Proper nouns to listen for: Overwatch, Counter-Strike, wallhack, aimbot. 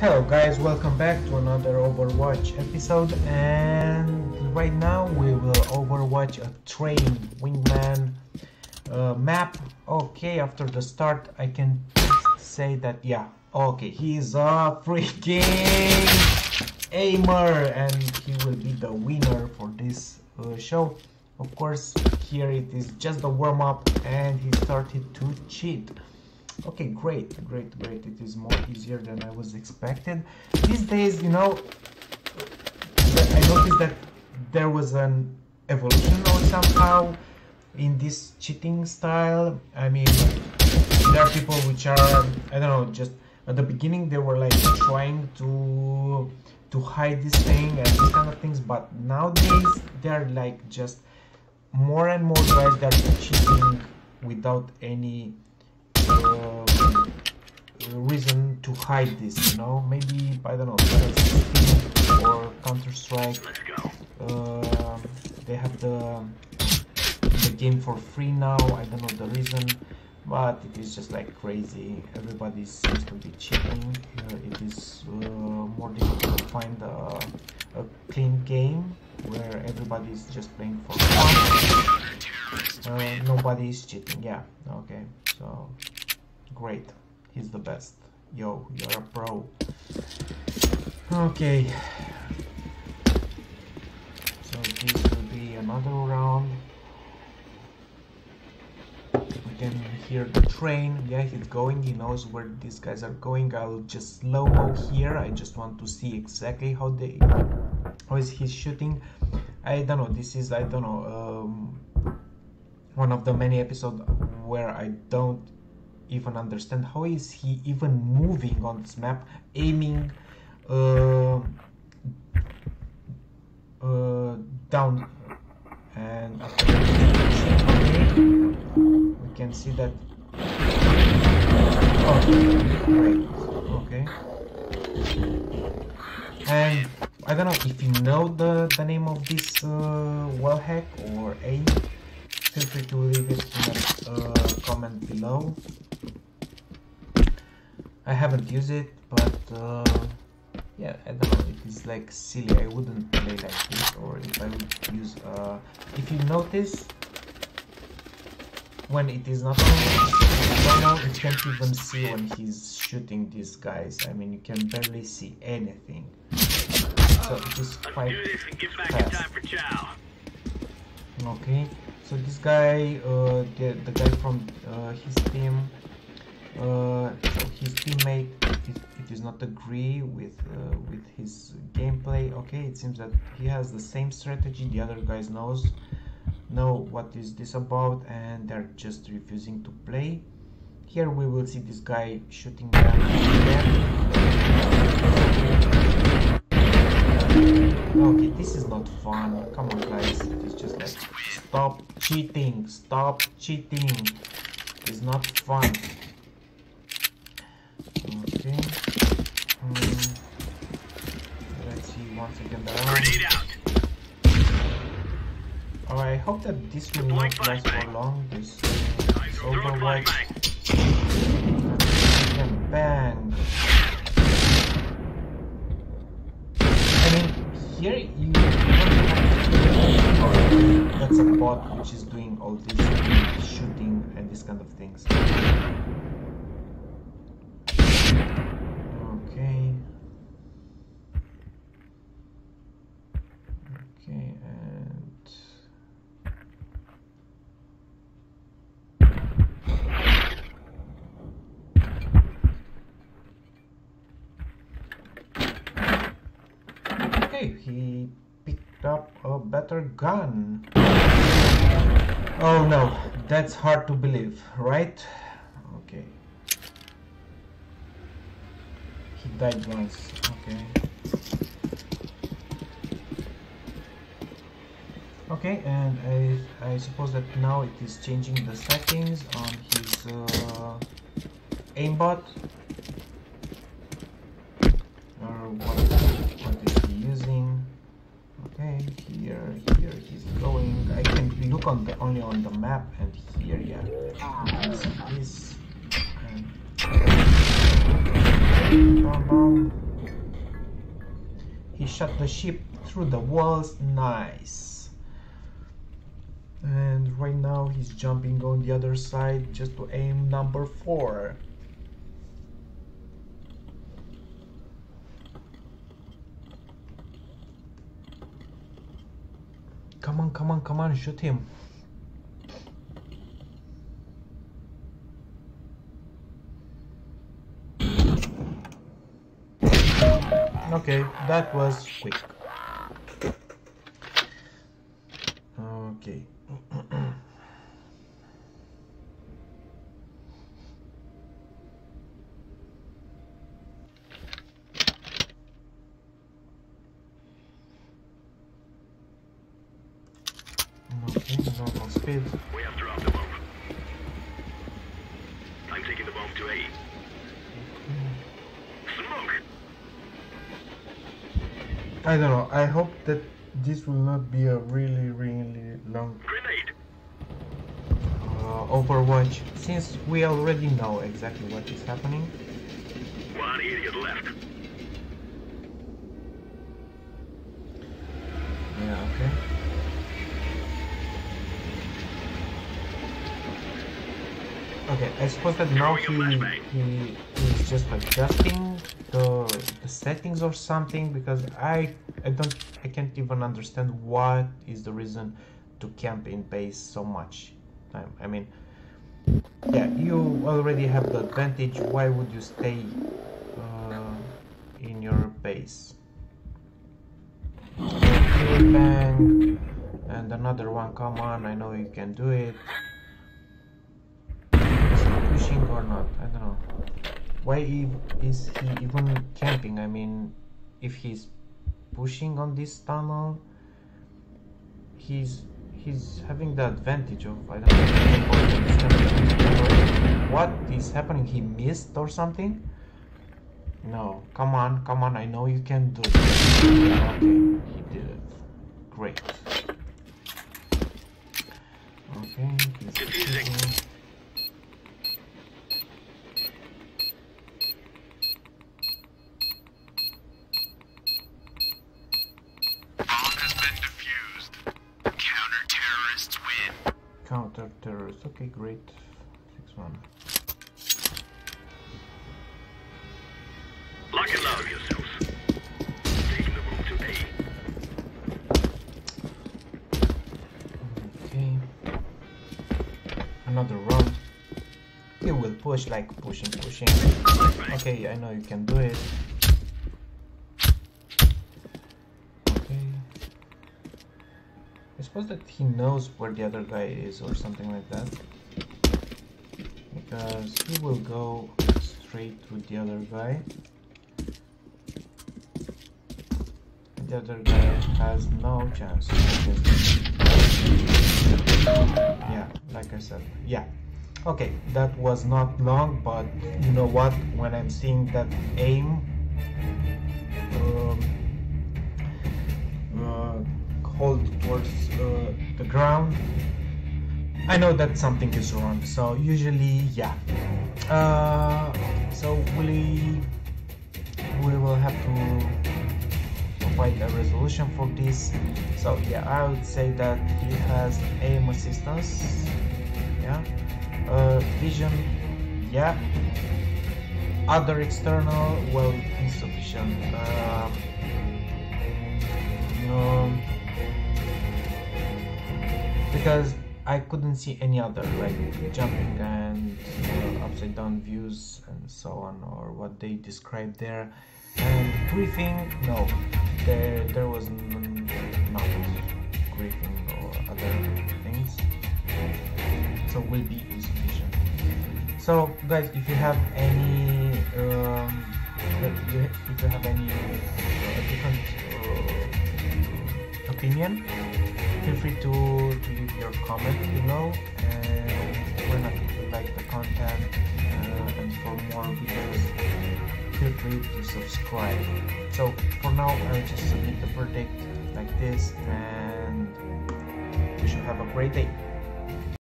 Hello guys, welcome back to another Overwatch episode, and right now we will overwatch a train wingman map. Okay, after the start I can say that, yeah, okay, he's a freaking aimer and he will be the winner for this show. Of course, here it is just a warm-up and he started to cheat. Okay, great, it is more easier than I was expected. These days, you know, I noticed that there was an evolution or somehow in this cheating style. I mean, there are people which are, I don't know, just at the beginning they were like trying to hide this thing and these kind of things, but nowadays they're like just more and more guys that are cheating without any reason to hide this, you know. Maybe, I don't know, Counter-Strike or Counter-Strike, they have the game for free now. I don't know the reason, but it is just like crazy. Everybody seems to be cheating. It is more difficult to find a clean game where everybody is just playing for fun. Nobody is cheating, yeah, okay, so great, he's the best. Yo, you're a pro. Okay, so this will be another round. We can hear the train, yeah, he's going, he knows where these guys are going. I'll just slow-mo here, I just want to see exactly how is he shooting. I don't know, this is, I don't know, one of the many episodes where I don't even understand how is he even moving on this map, aiming down, and after we can see that. Oh, great. Okay. And I don't know if you know the name of this wallhack or aim. Feel free to leave it in a comment below. I haven't used it, but yeah, I don't know, it is like silly. I wouldn't play like this, or if I would use, if you notice, when it is not normal, you can't even see when he's shooting these guys. I mean, you can barely see anything. So it is quite fast. Okay, so this guy, the guy from his team, so his teammate, it does not agree with his gameplay. Okay, it seems that he has the same strategy. The other guys know what is this about, and they're just refusing to play. Here we will see this guy shooting down there. Okay, this is not fun. Come on, guys. It is just like stop cheating. Stop cheating. It's not fun. Okay. Let's see once again the round. I hope that this will not last for long. This Overwatch. And bang. Here you that's a bot which is doing all this shooting and this kind of things. Okay. Okay, and he picked up a better gun. Oh no, that's hard to believe, right? Okay, he died once. Okay, and I suppose that now it is changing the settings on his aimbot. Only on the map, and here, yeah, this, and He shot the ship through the walls. Nice. And right now he's jumping on the other side just to aim number 4. Come on, come on, come on, shoot him. Okay, that was quick. Okay. Okay, normal speed. We have dropped the bomb. I'm taking the bomb to A. Smoke! I don't know, I hope that this will not be a really long grenade. Overwatch, since we already know exactly what is happening. One idiot left. Yeah, okay. Okay, I suppose that now he is just adjusting the settings or something, because I can't even understand what is the reason to camp in base so much time. I mean, yeah, you already have the advantage. Why would you stay in your base? Bang, and another one. Come on, I know you can do it. Is he pushing or not? I don't know. Why is he even camping? I mean, if he's pushing on this tunnel, he's having the advantage of, I don't know what is happening. He missed or something? No, come on, come on, I know you can do it. Okay, he did it. Great. Okay, he's Counter-terrorist. Okay, great. 6-1. Lock and load yourselves. Take the room to A. Okay. Another round. He will push, like pushing. Okay, I know you can do it. I suppose that he knows where the other guy is or something like that, because he will go straight to the other guy. And the other guy has no chance. Yeah, like I said, yeah. Okay, that was not long, but you know what? When I'm seeing that aim, hold towards the ground, I know that something is wrong. So usually, yeah, so we will have to provide a resolution for this. So yeah, I would say that he has aim assistance, yeah, vision, yeah, other external, well, insufficient, no, because I couldn't see any other, like jumping and upside down views and so on, or what they described there. And griefing, no, there was not griefing or other things, so will be insufficient. So guys, if you have any different opinion, feel free to leave your comment below, and when you like the content and for more videos, feel free to subscribe. So for now, I'll just submit the verdict like this, and you should have a great day.